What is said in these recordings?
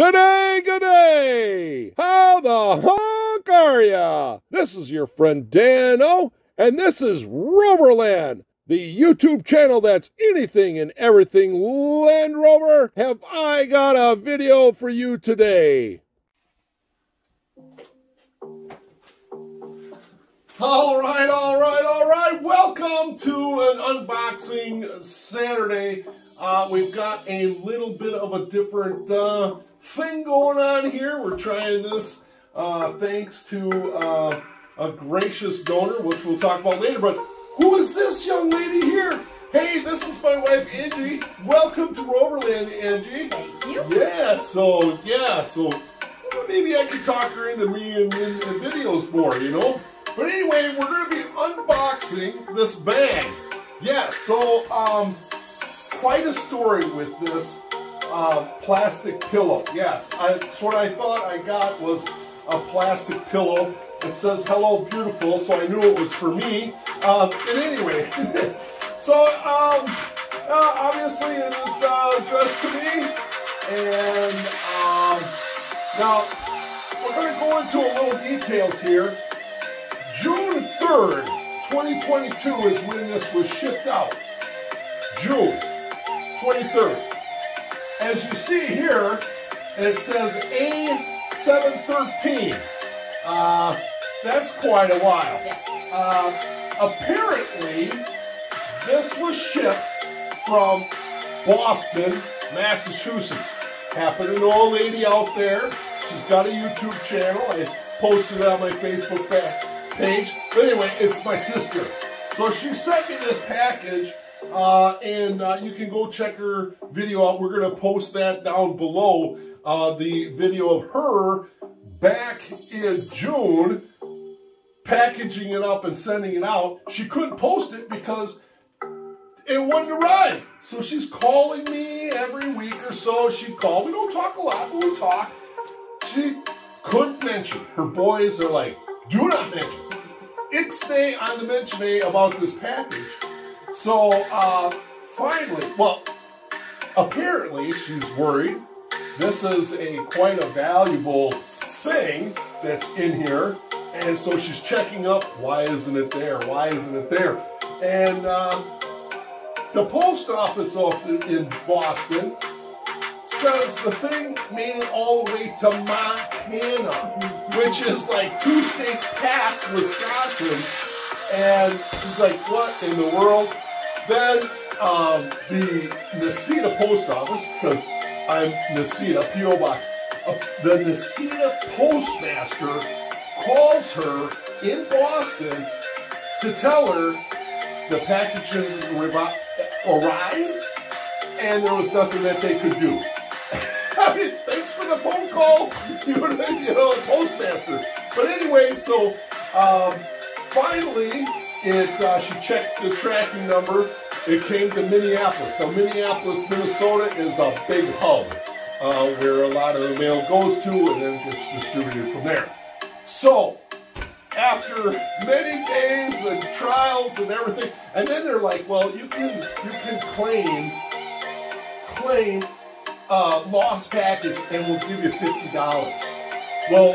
Good day, how the honk are ya? This is your friend Dan-O, and this is Roverland, the YouTube channel that's anything and everything Land Rover. Have I got a video for you today. All right, welcome to an Unboxing Saturday. We've got a little bit of a different thing going on here. We're trying this thanks to a gracious donor, which we'll talk about later. But who is this young lady here? Hey, this is my wife, Angie. Welcome to Roverland, Angie. Thank you. Yeah, so maybe I can talk her into me in videos more, you know? But anyway, we're going to be unboxing this bag. Yeah, so... quite a story with this plastic pillow. Yes, that's what I thought I got, was a plastic pillow. It says, "Hello, beautiful," so I knew it was for me. And anyway, so obviously it is addressed to me. And now we're going to go into a little details here. June 3rd, 2022 is when this was shipped out. June 23rd. As you see here, it says A713. That's quite a while. Yes. Apparently, this was shipped from Boston, Massachusetts. Happen to know a lady out there. She's got a YouTube channel. I posted it on my Facebook page. But anyway, it's my sister. So she sent me this package. And you can go check her video out. We're going to post that down below, the video of her back in June, packaging it up and sending it out. She couldn't post it because it wouldn't arrive. So she's calling me every week or so. She called. We don't talk a lot, but we talk. She couldn't mention. Her boys are like, do not mention. Ixnay on the mention about this package. So, finally, well, apparently she's worried. This is quite a valuable thing that's in here. And so she's checking up, why isn't it there? Why isn't it there? And the post office in Boston says the thing made it all the way to Montana, which is like 2 states past Wisconsin. And she's like, what in the world? Then the Nisita post office, because I'm Nisita, P.O. Box, the Nisita postmaster calls her in Boston to tell her the package hasn't arrived and there was nothing that they could do. I mean, thanks for the phone call, you know, postmaster. But anyway, so... finally, she checked the tracking number. It came to Minneapolis. Now, Minneapolis, Minnesota is a big hub where a lot of the mail goes to and then gets distributed from there. So, after many days and trials and everything, and then they're like, well, you can claim lost package and we'll give you $50. Well,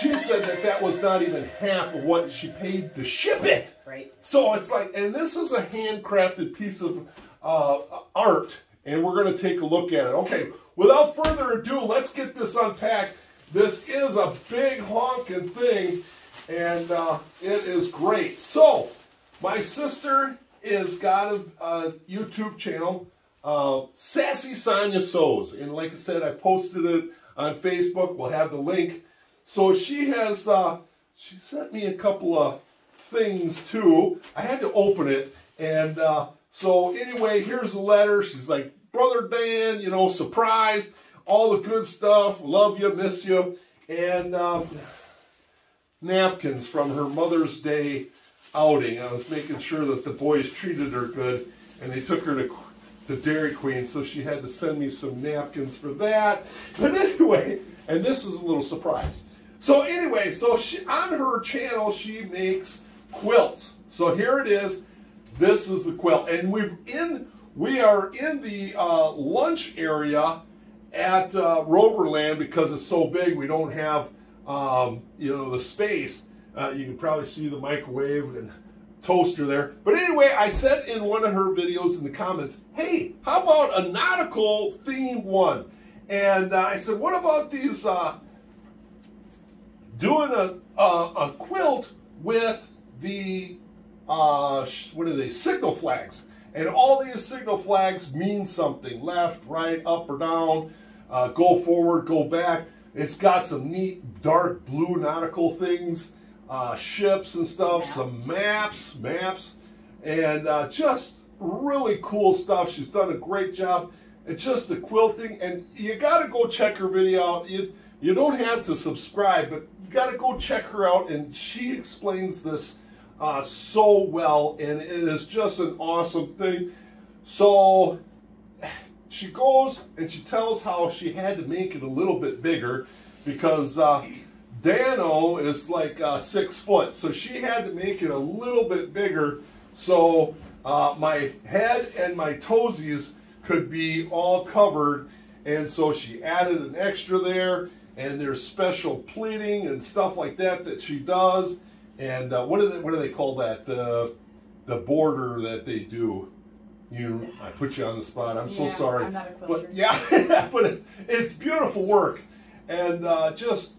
she said that was not even half of what she paid to ship it. Right. So it's like, and this is a handcrafted piece of art, and we're going to take a look at it. Okay, without further ado, let's get this unpacked. This is a big honking thing, and it is great. So, my sister has got a YouTube channel, Sassy Sonya Sews, and like I said, I posted it on Facebook. We'll have the link. So she has, she sent me a couple of things too. I had to open it, and so anyway, here's the letter. She's like, Brother Dan, you know, surprise, all the good stuff, love you, miss you, and napkins from her Mother's Day outing. I was making sure that the boys treated her good, and they took her to Dairy Queen, so she had to send me some napkins for that. But anyway, and this is a little surprise. So anyway, so she, on her channel, she makes quilts. So here it is. This is the quilt. And we are in the lunch area at Roverland, because it's so big, we don't have you know, the space. You can probably see the microwave and toaster there. But anyway, I said in one of her videos in the comments, hey, how about a nautical themed one? And I said, what about these doing a quilt with the what are they, signal flags? And all these signal flags mean something: left, right, up or down, go forward, go back. It's got some neat dark blue nautical things, ships and stuff, some maps, and just really cool stuff. She's done a great job. It's just the quilting, and you got to go check her video out. You don't have to subscribe, but you got to go check her out, and she explains this so well, and it is just an awesome thing. So she goes and she tells how she had to make it a little bit bigger because Dano is like 6 foot, so she had to make it a little bit bigger so my head and my toesies could be all covered. And so she added an extra there, and there's special pleating and stuff like that that she does. And what do they call that? The border that they do. I put you on the spot. I'm so sorry. I'm not a quilter. But yeah, but it's beautiful work, and just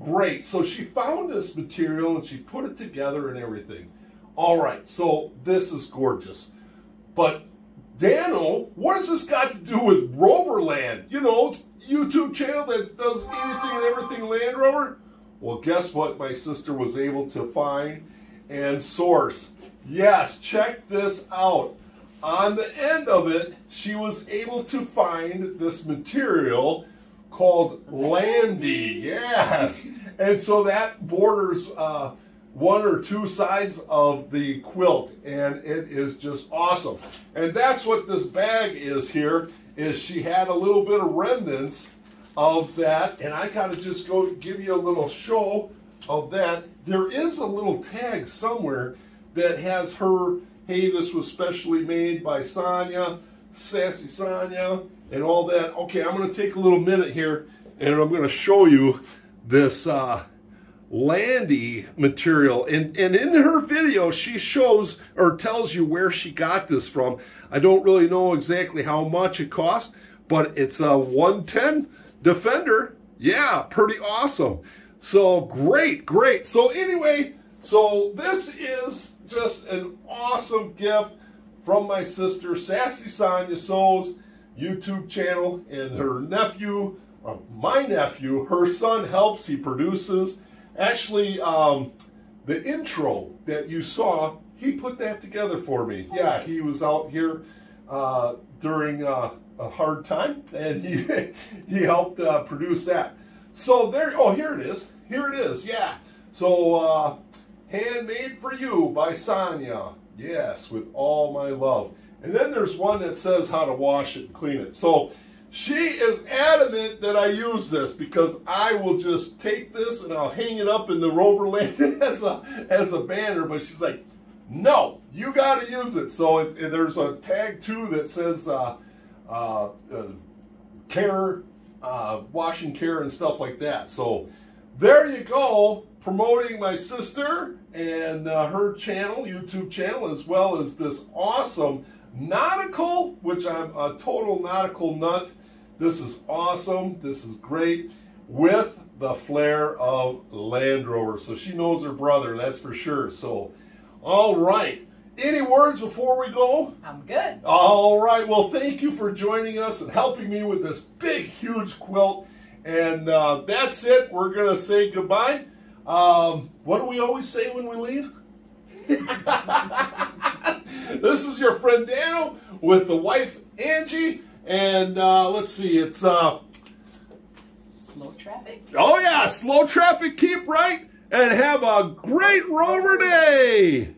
great. So she found this material and she put it together and everything. All right, so this is gorgeous. But Dano, what has this got to do with Roverland? You know, YouTube channel that does anything and everything Land Rover. Well, guess what my sister was able to find and source? Yes, check this out. On the end of it, she was able to find this material called Landy. Yes. And so that borders one or two sides of the quilt, and it is just awesome. And that's what this bag is here, is she had a little bit of remnants of that, and I gotta just go give you a little show of that. There is a little tag somewhere that has her, hey, this was specially made by Sonya, Sassy Sonya, and all that. Okay, I'm gonna take a little minute here, and I'm gonna show you this Landy material. And in her video, she shows or tells you where she got this from. I don't really know exactly how much it cost, but it's a 110. Defender, yeah, pretty awesome. So great. So anyway, so this is just an awesome gift from my sister, Sassy Sonya Sews YouTube channel, and her nephew, my nephew, her son helps, he produces. Actually, the intro that you saw, he put that together for me. Yeah, he was out here during a hard time, and he helped produce that. So there, oh, here it is, yeah. So handmade for you by Sonya, yes, with all my love. And then there's one that says how to wash it and clean it. So she is adamant that I use this, because I will just take this and I'll hang it up in the Roverland as a banner, but she's like, no, you gotta use it. So there's a tag too that says care, washing care and stuff like that. So there you go, promoting my sister and her channel, YouTube channel, as well as this awesome nautical, which I'm a total nautical nut. This is awesome. This is great, with the flair of Land Rover. So she knows her brother, that's for sure. So, all right. Any words before we go? I'm good. All right. Well, thank you for joining us and helping me with this big, huge quilt. And that's it. We're going to say goodbye. What do we always say when we leave? This is your friend Dano with the wife, Angie. And let's see. It's slow traffic. Oh, yeah. Slow traffic. Keep right. And have a great Rover day.